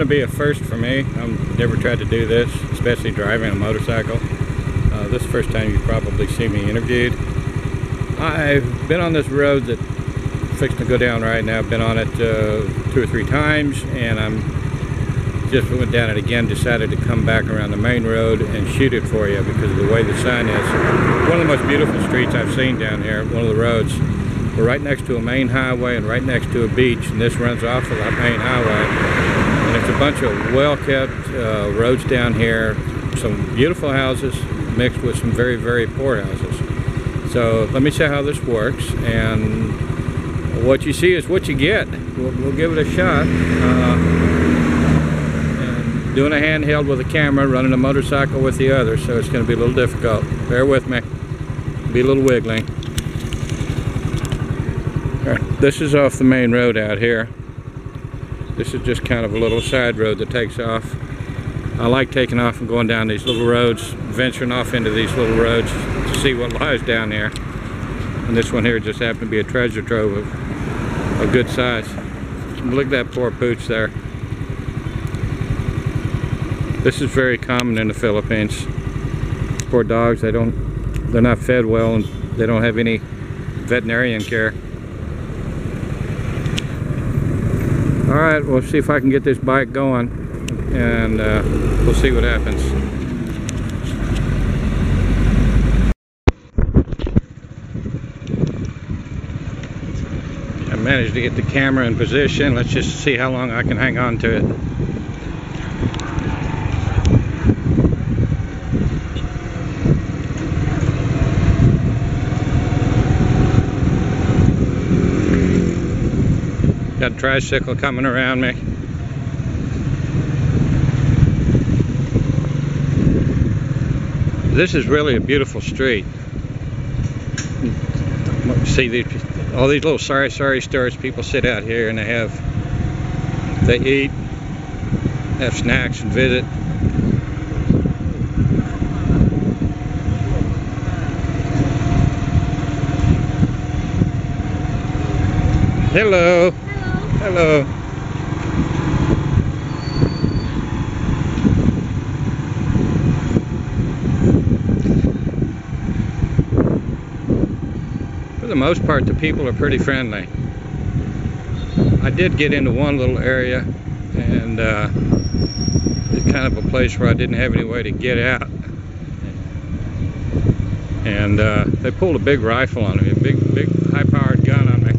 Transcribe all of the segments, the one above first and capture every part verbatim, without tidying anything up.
gonna be a first for me. I've never tried to do this, especially driving a motorcycle. Uh, this is the first time you probably see me interviewed. I've been on this road that I'm fixing to go down right now. I've been on it uh, two or three times, and I'm just went down it again, decided to come back around the main road and shoot it for you because of the way the sun is. One of the most beautiful streets I've seen down here, one of the roads. We're right next to a main highway and right next to a beach, and this runs off of that main highway. And it's a bunch of well-kept uh, roads down here, some beautiful houses mixed with some very, very poor houses. So let me show how this works, and what you see is what you get. We'll, we'll give it a shot. Uh, doing a handheld with a camera, running a motorcycle with the other, so it's going to be a little difficult. Bear with me. Be a little wiggling. All right, this is off the main road out here. This is just kind of a little side road that takes off. I like taking off and going down these little roads, venturing off into these little roads to see what lies down there. And this one here just happened to be a treasure trove of, of good size. Look at that poor pooch there. This is very common in the Philippines. Poor dogs, they don't, they're not fed well, and they don't have any veterinarian care. All right, we'll see if I can get this bike going, and uh, we'll see what happens. I managed to get the camera in position. Let's just see how long I can hang on to it. Got a tricycle coming around me. This is really a beautiful street. See the, all these little sorry, sorry stores. People sit out here and they have, they eat, have snacks and visit. Hello. Hello. For the most part, the people are pretty friendly. I did get into one little area, and uh, it's kind of a place where I didn't have any way to get out. And uh, they pulled a big rifle on me, a big, big high-powered gun on me.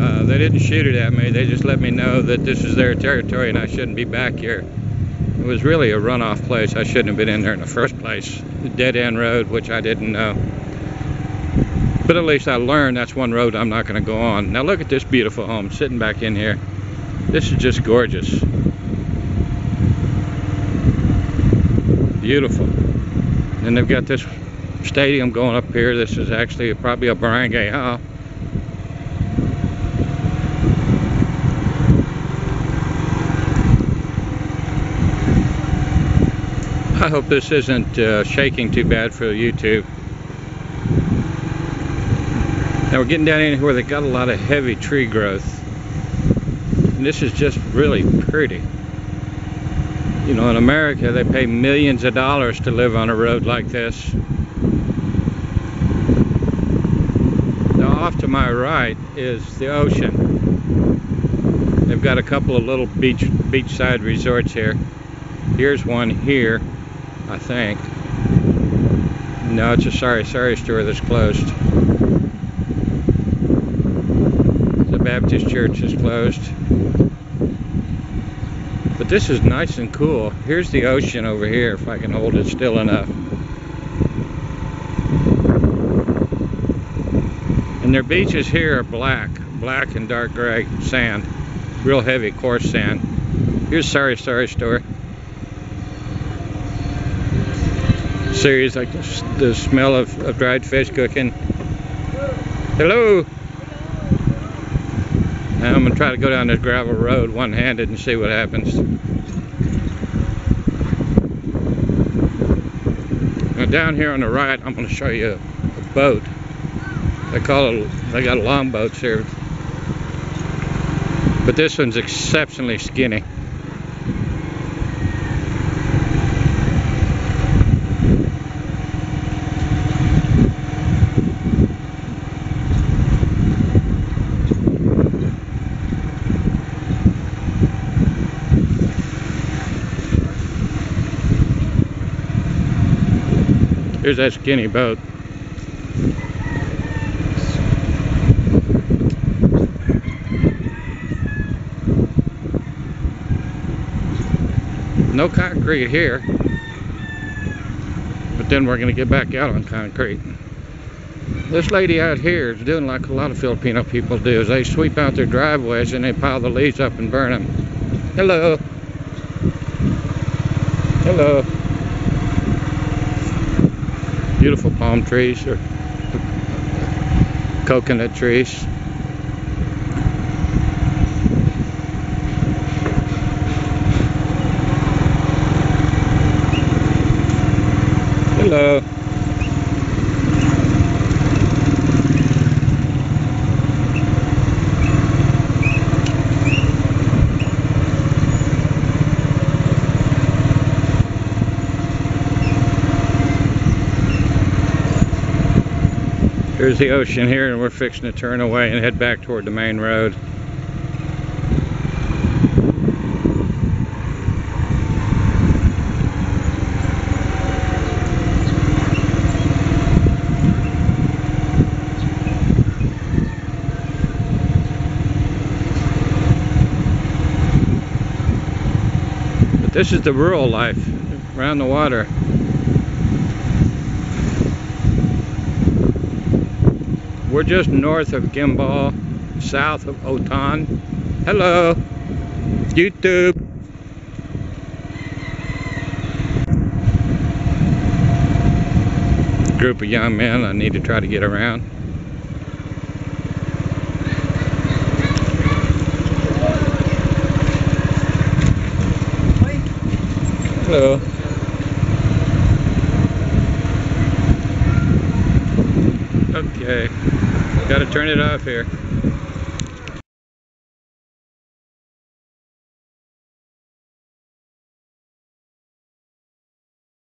Uh, they didn't shoot it at me, they just let me know that this is their territory and I shouldn't be back here. It was really a runoff place. I shouldn't have been in there in the first place. The dead-end road, which I didn't know. But at least I learned that's one road I'm not going to go on. Now look at this beautiful home sitting back in here. This is just gorgeous. Beautiful. And they've got this stadium going up here. This is actually probably a barangay hall. I hope this isn't uh, shaking too bad for YouTube. Now we're getting down in here where they got a lot of heavy tree growth. And this is just really pretty. You know, in America they pay millions of dollars to live on a road like this. Now off to my right is the ocean. They've got a couple of little beach beachside resorts here. Here's one here. I think. No, it's a sorry, sorry store that's closed. The Baptist church is closed. But this is nice and cool. Here's the ocean over here, if I can hold it still enough. And their beaches here are black, black and dark gray sand. Real heavy, coarse sand. Here's sorry, sorry store. Series like this, the smell of, of dried fish cooking. Hello. Now I'm gonna try to go down this gravel road one-handed and see what happens. Now down here on the right, I'm gonna show you a, a boat. They call it. They got long boats here, but this one's exceptionally skinny. There's that skinny boat. No concrete here, but then we're going to get back out on concrete. This lady out here is doing like a lot of Filipino people do, is they sweep out their driveways and they pile the leaves up and burn them. Hello. Hello. Beautiful palm trees or coconut trees. Hello. There's the ocean here, and we're fixing to turn away and head back toward the main road. But this is the rural life around the water. We're just north of Gimbal, south of Oton. Hello, YouTube. Group of young men I need to try to get around. Hello. Okay. Gotta turn it off here.